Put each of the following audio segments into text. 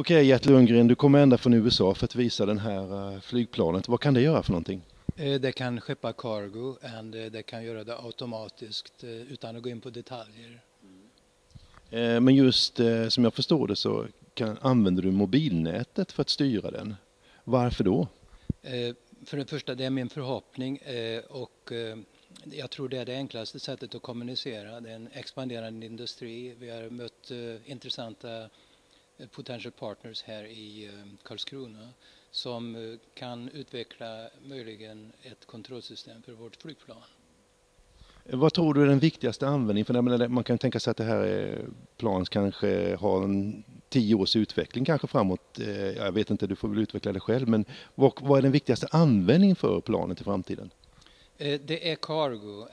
Okej, Gert Lundgren, du kommer ända från USA för att visa den här flygplanet. Vad kan det göra för någonting? Det kan skeppa cargo och det kan göra det automatiskt utan att gå in på detaljer. Men just som jag förstår det så använder du mobilnätet för att styra den. Varför då? För det första, det är min förhoppning och jag tror det är det enklaste sättet att kommunicera. Det är en expanderande industri. Vi har mött intressanta potential partners här i Karlskrona som kan utveckla möjligen ett kontrollsystem för vårt flygplan. Vad tror du är den viktigaste användningen? För man kan tänka sig att det här planet kanske har en 10 års utveckling kanske framåt. Jag vet inte, du får väl utveckla det själv. Men vad är den viktigaste användningen för planet i framtiden? Det är cargo.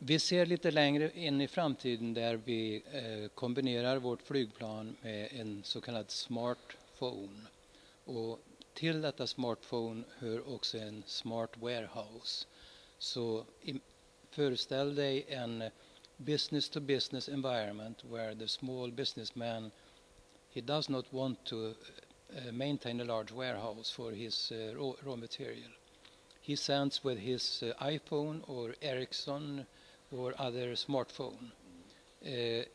Vi ser lite längre in i framtiden där vi kombinerar vårt flygplan med en så kallad smartphone. Och till detta smartphone hör också en smart warehouse. Så föreställ dig en business-to-business environment where the small businessman, he does not want to maintain a large warehouse for his raw material. He sends with his iPhone or Ericsson or other smartphone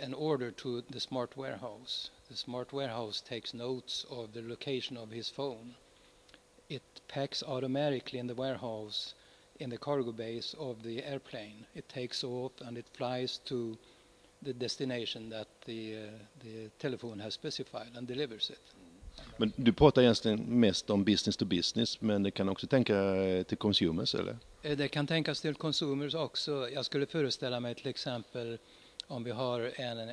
an order to the smart warehouse. The smart warehouse takes notes of the location of his phone. It packs automatically in the warehouse in the cargo base of the airplane. It takes off and it flies to the destination that the telephone has specified and delivers it. Men du pratar egentligen mest om business to business, men det kan också tänka till consumers, eller? Det kan tänkas till consumers också. Jag skulle föreställa mig till exempel om vi har en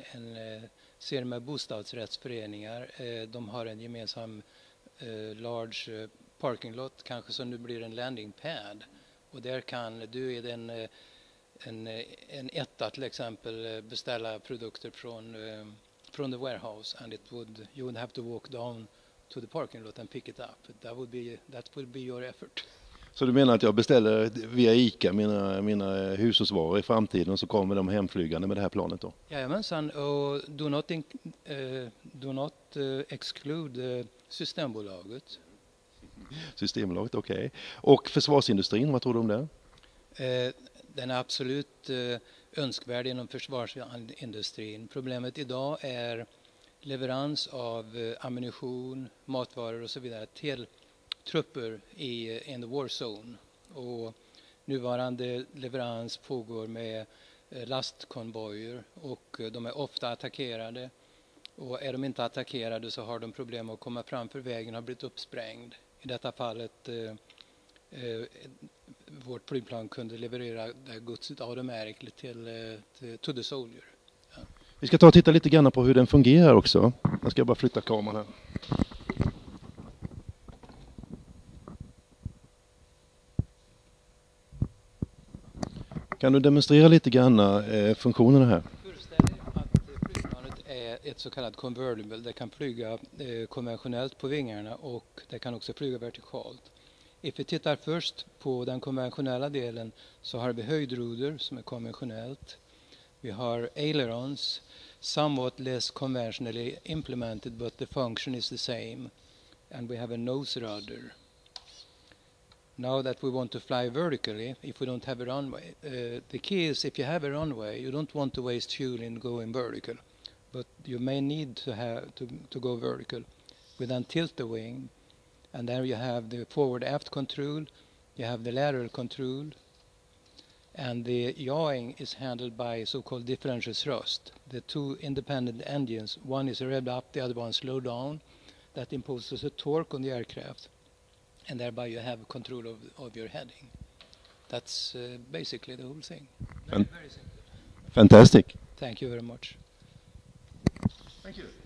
serie med bostadsrättsföreningar. De har en gemensam large parkinglot, kanske som nu blir en landing pad. Och där kan du i en etta till exempel beställa produkter från the warehouse, and you would have to walk down to the parking lot and pick it up. That would be your effort. Så du menar att jag beställer via Ica mina hushållsvaror i framtiden och så kommer de hemflygande med det här planet då? Jajamensan, och do not exclude Systembolaget. Systembolaget, okej. Okay. Och försvarsindustrin, vad tror du om det? Den är absolut önskvärd inom försvarsindustrin. Problemet idag är leverans av ammunition, matvaror och så vidare till trupper in the war zone. Och nuvarande leverans pågår med lastkonvojer och de är ofta attackerade. Och är de inte attackerade så har de problem att komma fram för vägen har blivit uppsprängd. I detta fallet vårt flygplan kunde leverera det godset automatiskt to the soldier. Ja. Vi ska ta och titta lite grann på hur den fungerar också. Jag ska bara flytta kameran här. Kan du demonstrera lite grann funktionerna här? Ett så kallat convertible. Det kan flyga konventionellt på vingarna och det kan också flyga vertikalt. Om vi tittar först på den konventionella delen så har vi höjdruder som är konventionellt. Vi har ailerons, somewhat less conventionally implemented but the function is the same. And we have a nose rudder. Now that we want to fly vertically, if we don't have a runway, the key is if you have a runway you don't want to waste fuel in going vertical. But you may need to have to go vertical. We then tilt the wing, and there you have the forward-aft control, you have the lateral control, and the yawing is handled by so-called differential thrust. The two independent engines, one is revved up, the other one slowed down. That imposes a torque on the aircraft, and thereby you have control of your heading. That's basically the whole thing. Very, very simple. Fantastic. Thank you very much. Thank you.